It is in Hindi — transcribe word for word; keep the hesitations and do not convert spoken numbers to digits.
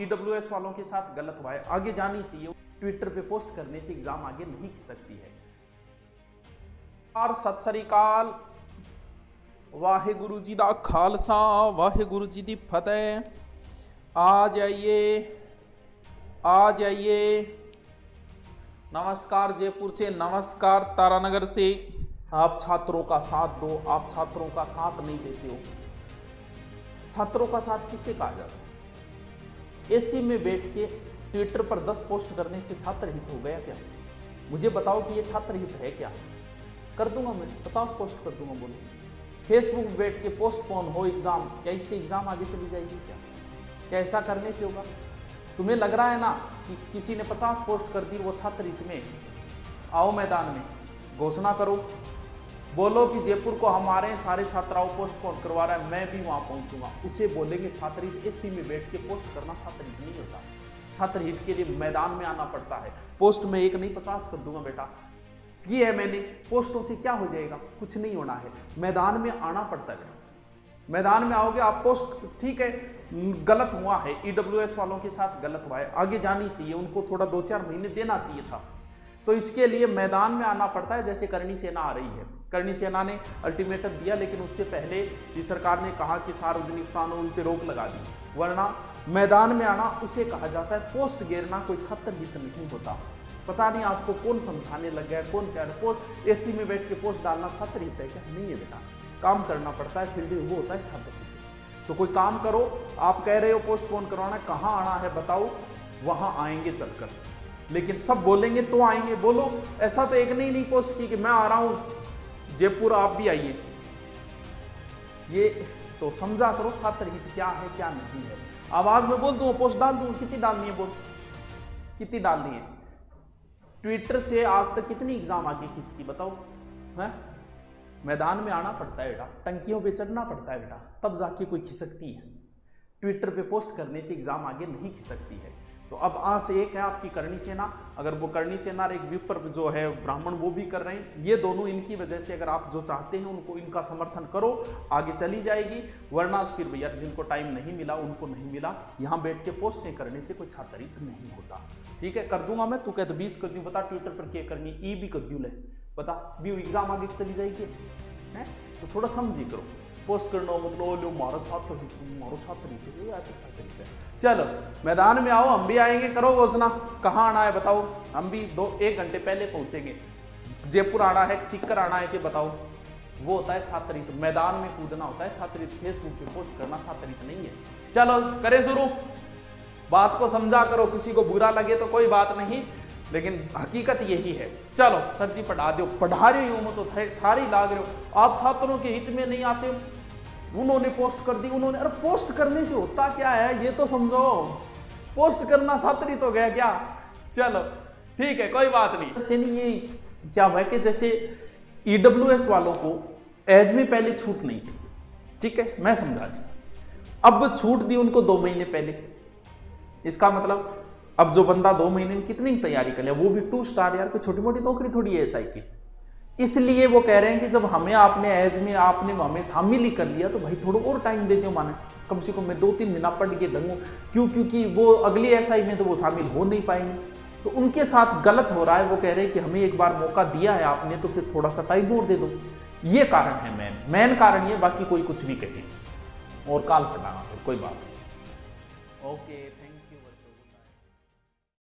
ई डब्ल्यू एस वालों के साथ गलत हुआ है, आगे जानी चाहिए। ट्विटर पे पोस्ट करने से एग्जाम आगे नहीं खींच सकती है। सत श्री अकाल, वाहेगुरु जी दा खालसा वाहेगुरु जी दी फतेह। आ जाइए आ जाइए, नमस्कार जयपुर से, नमस्कार तारानगर से। आप छात्रों का साथ दो, आप छात्रों का साथ नहीं देते हो। छात्रों का साथ किसे कहा जाता है? एसी में बैठ के ट्विटर पर दस पोस्ट करने से छात्रहित हो गया क्या? मुझे बताओ कि ये छात्रहित है क्या? कर दूंगा मैं, पचास पोस्ट कर दूंगा। बोलो फेसबुक बैठ के पोस्टपोन हो एग्जाम, क्या इससे एग्जाम आगे चली जाएगी क्या? क्या ऐसा करने से होगा? तुम्हें लग रहा है ना कि किसी ने पचास पोस्ट कर दी, वो छात्रहित में? आओ मैदान में, घोषणा करो, बोलो कि जयपुर को हमारे सारे छात्राओं पोस्टपोन करवा रहा है, मैं भी वहाँ पहुँचूंगा। उसे बोलेंगे छात्रहित। एसी में बैठ के पोस्ट करना छात्रहित नहीं होता। छात्रहित के लिए मैदान में आना पड़ता है। पोस्ट में एक नहीं पचास कर दूंगा बेटा, ये है मैंने, पोस्टों से क्या हो जाएगा? कुछ नहीं होना है, मैदान में आना पड़ता है। मैदान में आओगे आप, पोस्ट ठीक है गलत हुआ है, ई डब्ल्यू एस वालों के साथ गलत हुआ है, आगे जानी चाहिए, उनको थोड़ा दो चार महीने देना चाहिए था। तो इसके लिए मैदान में आना पड़ता है। जैसे करणी सेना आ रही है, करणी सेना ने अल्टीमेटम दिया, लेकिन उससे पहले ये सरकार ने कहा कि सार्वजनिक स्थानों उन पर रोक लगा दी, वरना मैदान में आना उसे कहा जाता है। पोस्ट गिरना कोई छात्रहित नहीं होता। पता नहीं आपको कौन समझाने लग गया, कौन क्या। पोस्ट एसी में बैठ के पोस्ट डालना छात्रहित है क्या? नहीं है बेटा, काम करना पड़ता है, फिर भी वो होता है छात्रहित। तो कोई काम करो। आप कह रहे हो पोस्टपोन करवाना, कहाँ आना है बताओ, वहाँ आएंगे चलकर। लेकिन सब बोलेंगे तो आएंगे। बोलो, ऐसा तो एक नहीं नहीं पोस्ट की कि मैं आ रहा हूँ जयपुर, आप भी आइए। ये तो समझा करो छात्रहित क्या है क्या नहीं है। आवाज में बोल दूँ, पोस्ट डाल दूँ, कितनी डालनी है बोल, कितनी डालनी है? ट्विटर से आज तक कितनी एग्जाम आगे किसकी बताओ है? मैदान में आना पड़ता है बेटा, टंकियों पे चढ़ना पड़ता है बेटा, तब जाके कोई खिसकती है। ट्विटर पे पोस्ट करने से एग्जाम आगे नहीं खिसकती है। तो अब आ से एक है आपकी करणी सेना, अगर वो करणी सेना और एक विपर जो है ब्राह्मण वो भी कर रहे हैं, ये दोनों इनकी वजह से, अगर आप जो चाहते हैं उनको, इनका समर्थन करो, आगे चली जाएगी। वरना फिर भैया जिनको टाइम नहीं मिला उनको नहीं मिला। यहाँ बैठ के पोस्टें करने से कोई छात्रहित नहीं होता। ठीक है, कर दूंगा मैं, तू कहते बीस कर दूँ, बता ट्विटर पर क्या करनी, ई भी कर दूँ, ले बता भी एग्जाम आगे चली जाएगी है? तो थोड़ा समझी करो। पोस्ट करना मतलब लो मारो छात्रहित, मारो छात्रहित है। चलो मैदान में आओ, हम भी आएंगे, करो घोषणा। कहाँ आना है बताओ, हम भी दो एक घंटे पहले पहुंचेंगे। जयपुर आना है, सीकर आना है कि बताओ? वो होता है छात्रहित। मैदान में कूदना होता है छात्रहित, फेसबुक पे पोस्ट करना छात्रहित नहीं है। चलो करे शुरू, बात को समझा करो, किसी को बुरा लगे तो कोई बात नहीं, लेकिन हकीकत यही है। चलो सर जी पढ़ा दो, पढ़ा रहे हो तो थारी लाग रहे हो, आप छात्रों के हित में नहीं आते। उन्होंने पोस्ट कर दी, उन्होंने, अरे पोस्ट करने से होता क्या है ये तो समझो। पोस्ट करना छात्रहित हो गया क्या? चलो ठीक है, कोई बात नहीं। ये क्या हुआ कि जैसे ई डब्ल्यू एस वालों को एज में पहले छूट नहीं थी, ठीक है मैं समझा दी, अब छूट दी उनको दो महीने पहले। इसका मतलब अब जो बंदा दो महीने में कितनी तैयारी कर लिया, वो भी टू स्टार, यार कोई छोटी मोटी नौकरी थोड़ी है एसआई की। इसलिए वो कह रहे हैं कि जब हमें आपने एज में आपने हमें शामिल ही कर लिया तो भाई थोड़ा और टाइम देते हो, माने कम से कम मैं दो तीन महीना पढ़ के दूंगा। क्यों? क्योंकि वो अगली एसआई में तो वो शामिल हो नहीं पाएंगे, तो उनके साथ गलत हो रहा है। वो कह रहे हैं कि हमें एक बार मौका दिया है आपने, तो फिर थोड़ा सा टाइम और दे दो। ये कारण है, मैन मैन कारण ये, बाकी कोई कुछ भी कहे और काल फटाना, फिर कोई बात नहीं। Okay, thank you.